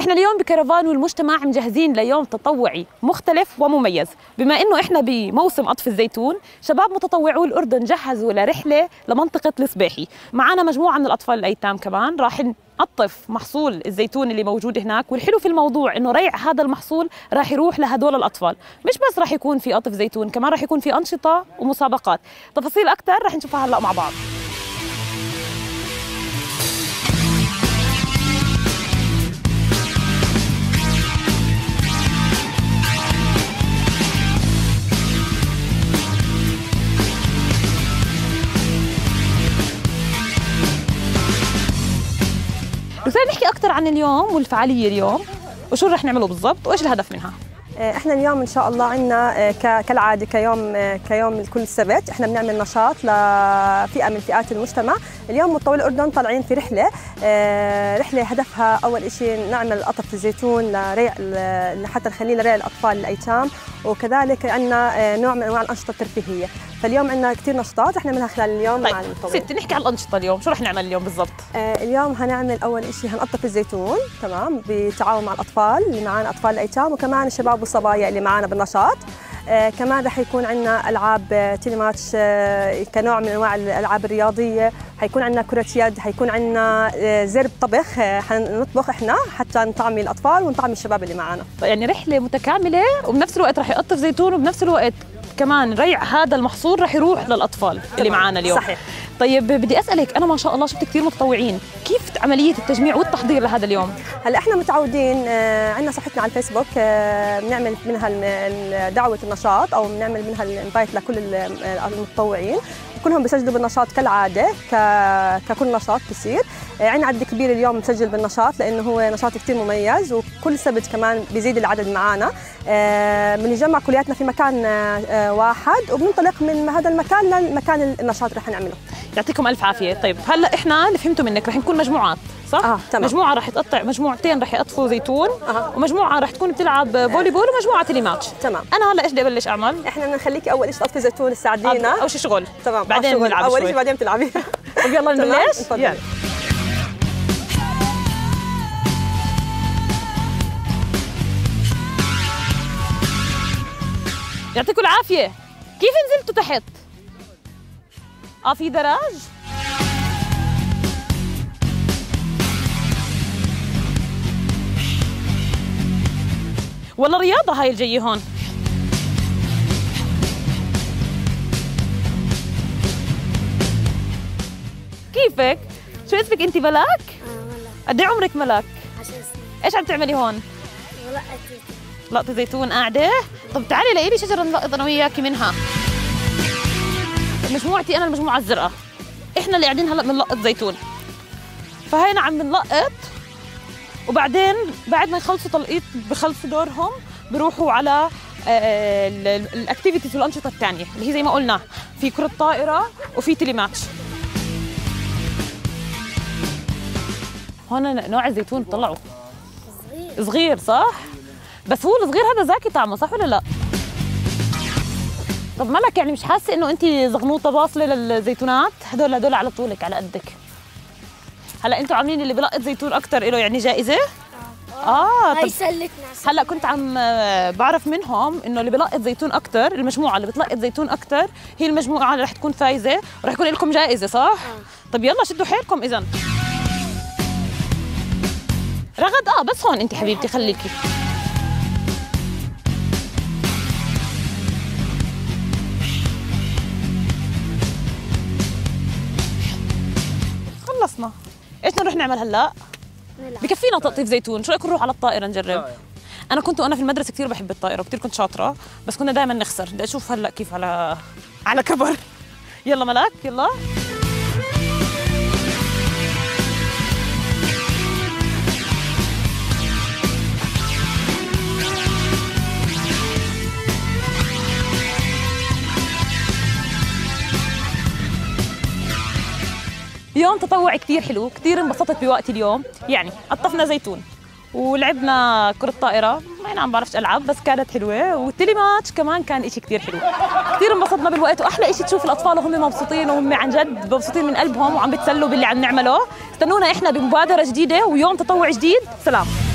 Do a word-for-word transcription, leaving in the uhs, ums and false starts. احنا اليوم بكرفان والمجتمع مجهزين ليوم تطوعي مختلف ومميز، بما انه احنا بموسم قطف الزيتون. شباب متطوعو الأردن جهزوا لرحله لمنطقه الصباحي، معنا مجموعه من الاطفال الايتام كمان، راح نقطف محصول الزيتون اللي موجود هناك. والحلو في الموضوع انه ريع هذا المحصول راح يروح لهدول الاطفال، مش بس راح يكون في قطف زيتون، كمان راح يكون في انشطه ومسابقات. تفاصيل اكثر راح نشوفها هلا مع بعض. خلينا نحكي أكثر عن اليوم والفعالية اليوم وشو رح نعمله بالضبط وإيش الهدف منها؟ إحنا اليوم إن شاء الله عنا كالعادة كيوم كيوم كل سبت إحنا بنعمل نشاط لفئة من فئات المجتمع. اليوم متطوعو الأردن طالعين في رحلة رحلة هدفها أول إشي نعمل قطف الزيتون لريع حتى نخليه لريع الأطفال الأيتام، وكذلك عنا نوع من أنواع الأنشطة الترفيهية. فاليوم عندنا كثير نشاطات احنا منها خلال اليوم. طيب مع المتطوعين ستي نحكي عن الانشطه اليوم، شو رح نعمل اليوم بالضبط؟ آه اليوم هنعمل اول شيء هنقطف الزيتون، تمام، بتعاون مع الاطفال اللي معانا، اطفال الايتام وكمان الشباب والصبايا اللي معانا بالنشاط. آه كمان رح يكون عندنا العاب تيلي ماتش آه كنوع من انواع الالعاب الرياضيه، حيكون عندنا كره يد، حيكون عندنا آه زرب طبخ، آه حنطبخ احنا حتى نطعمي الاطفال ونطعمي الشباب اللي معانا. يعني رحله متكامله، وبنفس الوقت رح يقطف زيتون، وبنفس الوقت كمان ريع هذا المحصول رح يروح للاطفال اللي معانا اليوم. صحيح. طيب بدي اسالك، انا ما شاء الله شفت كثير متطوعين، كيف عمليه التجميع والتحضير لهذا اليوم؟ هلا احنا متعودين عندنا صفحتنا على الفيسبوك بنعمل منها دعوه النشاط او بنعمل منها الانفايت لكل المتطوعين، كلهم بيسجلوا بالنشاط كالعاده ككل نشاط بصير. عندنا عدد كبير اليوم مسجل بالنشاط لانه هو نشاط كثير مميز، وكل سبت كمان بيزيد العدد معانا. بنجمع كلياتنا في مكان واحد وبننطلق من هذا المكان للمكان النشاط رح نعمله. يعطيكم الف عافيه. طيب هلا احنا اللي فهمته منك رح نكون مجموعات، صح؟ آه، تمام. مجموعه رح تقطع، مجموعتين رح يقطفوا زيتون، آه. ومجموعه رح تكون بتلعب فولي بول، ومجموعه تيلي ماتش. تمام. انا هلا ايش بدي ابلش اعمل؟ احنا بدنا نخليكي اول شيء تقطفي زيتون تساعدينا، اول شيء شغل، تمام، بعدين نلعب اول شيء بعدين بتلعبي. طيب يلا نبلش. يلا يعطيكم العافية. كيف نزلتوا تحت؟ اه في دراج؟ والله رياضة هاي الجاية هون. كيفك؟ شو اسمك انت؟ ملاك؟ اه ملاك. قد ايه عمرك ملاك؟ عشر سنين. ايش عم تعملي هون؟ ولقيتي لقطة زيتون قاعدة؟ طب تعالي لاقي لي شجرة نلقط أنا وياكي منها. مجموعتي أنا المجموعة الزرقاء، إحنا اللي قاعدين هلا بنلقط زيتون. فهينا عم بنلقط، وبعدين بعد ما يخلصوا تلقيط بخلصوا دورهم بروحوا على الأكتيفيتيز والأنشطة الثانية اللي هي زي ما قلنا، في كرة طائرة وفي تيلي ماتش. هون نوع الزيتون طلعوا صغير صغير، صح؟ بس هو الصغير هذا زاكي طعمه، صح ولا لا؟ طب مالك يعني مش حاسه انه انت زغنوطه باصله للزيتونات؟ هدول هدول على طولك على قدك. هلا انتوا عاملين اللي بلقط زيتون اكثر له يعني جائزه؟ اه. هاي سلتنا. هلا كنت عم بعرف منهم انه اللي بلقط زيتون اكثر، المجموعه اللي بتلقط زيتون اكثر هي المجموعه اللي رح تكون فايزه، ورح يكون لكم جائزه، صح؟ آه. طب يلا شدوا حيلكم اذا. رغد اه بس هون انت حبيبتي خليكي. خلصنا. ايش نروح نعمل هلا؟ بكفينا تقطيف زيتون، شو رايكم نروح على الطائره نجرب؟ انا كنت وانا في المدرسه كثير بحب الطائره وكثير كنت شاطره، بس كنا دائما نخسر. بدي اشوف هلا كيف على على كبر. يلا ملاك يلا. يوم تطوعي كثير حلو، كثير انبسطت بوقتي اليوم، يعني قطفنا زيتون ولعبنا كرة طائرة، ما انا ما بعرفش العب بس كانت حلوة، والتيلي ماتش كمان كان إشي كثير حلو. كثير انبسطنا بالوقت، واحلى إشي تشوف الاطفال وهم مبسوطين، وهم عن جد مبسوطين من قلبهم وعم بتسلوا باللي عم نعمله. استنونا احنا بمبادرة جديدة ويوم تطوع جديد. سلام.